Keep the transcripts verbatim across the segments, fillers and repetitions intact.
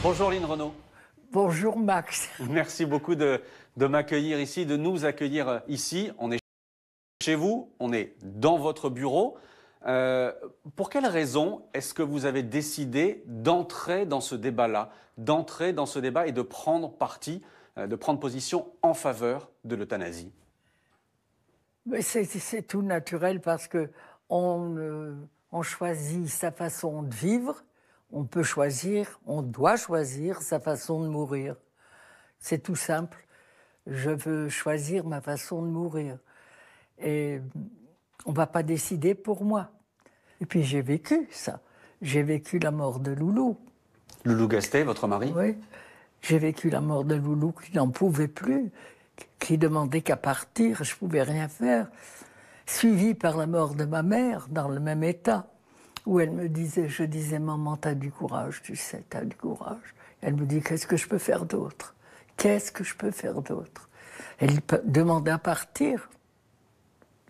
Bonjour Line Renaud. Bonjour Max. Merci beaucoup de, de m'accueillir ici, de nous accueillir ici. On est chez vous, on est dans votre bureau. Euh, pour quelles raisons est-ce que vous avez décidé d'entrer dans ce débat-là, d'entrer dans ce débat et de prendre parti, euh, de prendre position en faveur de l'euthanasie? C'est tout naturel parce que on, euh, on choisit sa façon de vivre, on peut choisir, on doit choisir sa façon de mourir. C'est tout simple. Je veux choisir ma façon de mourir. Et on ne va pas décider pour moi. Et puis j'ai vécu ça. J'ai vécu la mort de Loulou. Loulou Gastet, votre mari? Oui. J'ai vécu la mort de Loulou qui n'en pouvait plus, qui demandait qu'à partir, je ne pouvais rien faire. Suivi par la mort de ma mère, dans le même état, où elle me disait, je disais, maman, t'as du courage, tu sais, t'as du courage. Elle me dit, qu'est-ce que je peux faire d'autre? Qu'est-ce que je peux faire d'autre? Elle demandait à partir.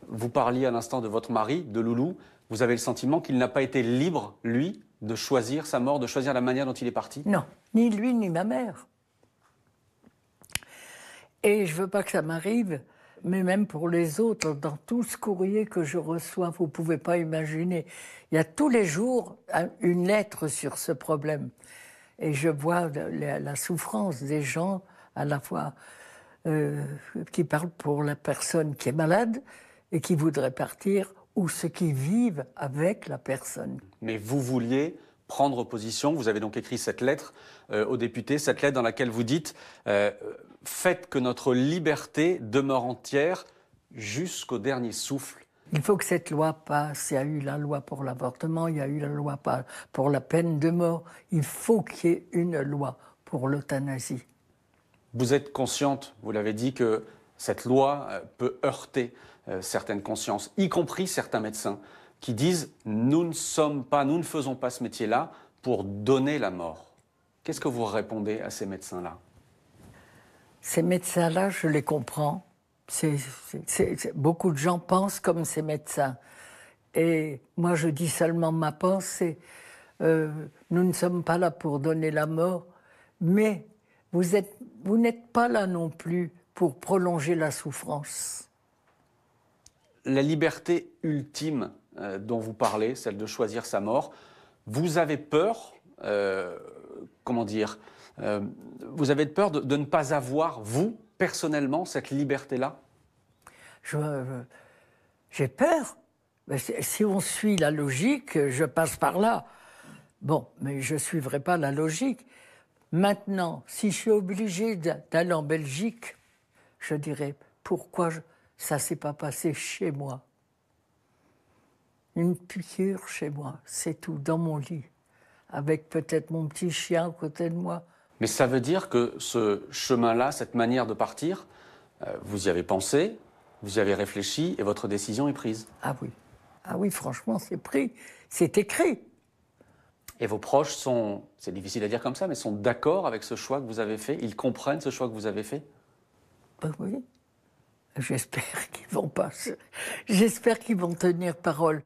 Vous parliez à l'instant de votre mari, de Loulou. Vous avez le sentiment qu'il n'a pas été libre, lui, de choisir sa mort, de choisir la manière dont il est parti? Non, ni lui, ni ma mère. Et je ne veux pas que ça m'arrive, mais même pour les autres, dans tout ce courrier que je reçois, vous ne pouvez pas imaginer. Il y a tous les jours une lettre sur ce problème. Et je vois la, la souffrance des gens, à la fois euh, qui parlent pour la personne qui est malade, et qui voudraient partir, ou ceux qui vivent avec la personne. Mais vous vouliez prendre position, vous avez donc écrit cette lettre euh, aux députés, cette lettre dans laquelle vous dites euh, « Faites que notre liberté demeure entière jusqu'au dernier souffle ». Il faut que cette loi passe, il y a eu la loi pour l'avortement, il y a eu la loi pour la peine de mort, il faut qu'il y ait une loi pour l'euthanasie. Vous êtes consciente, vous l'avez dit, que cette loi peut heurter certaines consciences, y compris certains médecins, qui disent « nous ne sommes pas, nous ne faisons pas ce métier-là pour donner la mort ». Qu'est-ce que vous répondez à ces médecins-là? Ces médecins-là, je les comprends. C'est, c'est, c'est, c'est, beaucoup de gens pensent comme ces médecins. Et moi, je dis seulement ma pensée. Euh, nous ne sommes pas là pour donner la mort, mais vous êtes, vous n'êtes pas là non plus pour prolonger la souffrance. La liberté ultime euh, dont vous parlez, celle de choisir sa mort, vous avez peur, euh, comment dire, euh, vous avez peur de, de ne pas avoir, vous, personnellement, cette liberté-là? J'ai euh, peur. Mais si on suit la logique, je passe par là. Bon, mais je ne suivrai pas la logique. Maintenant, si je suis obligé d'aller en Belgique, je dirais, pourquoi je, ça ne s'est pas passé chez moi? Une piqûre chez moi, c'est tout, dans mon lit, avec peut-être mon petit chien à côté de moi. Mais ça veut dire que ce chemin-là, cette manière de partir, euh, vous y avez pensé, vous y avez réfléchi, et votre décision est prise? Ah oui, ah oui, franchement, c'est pris, c'est écrit. Et vos proches sont, c'est difficile à dire comme ça, mais sont d'accord avec ce choix que vous avez fait? Ils comprennent ce choix que vous avez fait? Oui, j'espère qu'ils vont pas. J'espère qu'ils vont tenir parole.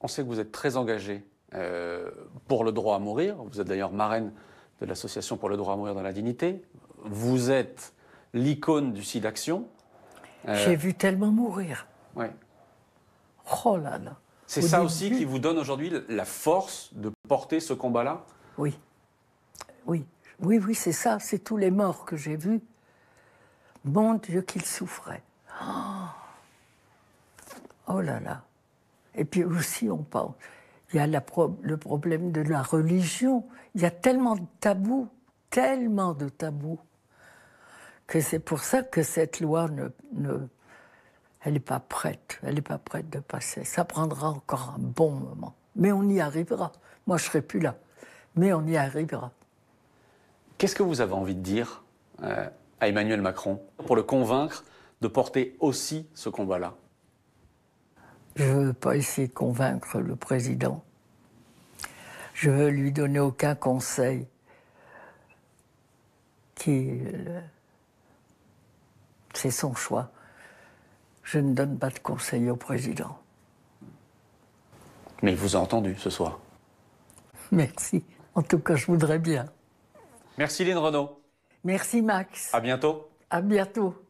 On sait que vous êtes très engagé euh, pour le droit à mourir. Vous êtes d'ailleurs marraine de l'association pour le droit à mourir dans la dignité. Vous êtes l'icône du SIDACTION. Euh... J'ai vu tellement mourir. Oui. Oh là là. C'est ça début... aussi qui vous donne aujourd'hui la force de porter ce combat-là? Oui. Oui, oui, oui, c'est ça. C'est tous les morts que j'ai vus. Mon Dieu, qu'il souffrait. Oh, oh là là. Et puis aussi, on pense, il y a la pro le problème de la religion. Il y a tellement de tabous, tellement de tabous, que c'est pour ça que cette loi, ne, ne, elle n'est pas prête. Elle n'est pas prête de passer. Ça prendra encore un bon moment. Mais on y arrivera. Moi, je ne serai plus là. Mais on y arrivera. Qu'est-ce que vous avez envie de dire euh... à Emmanuel Macron, pour le convaincre de porter aussi ce combat-là? Je ne veux pas essayer de convaincre le président. Je ne veux lui donner aucun conseil qui... C'est son choix. Je ne donne pas de conseil au président. Mais il vous a entendu ce soir. Merci. En tout cas, je voudrais bien. Merci Line Renaud. Merci Max. À bientôt. À bientôt.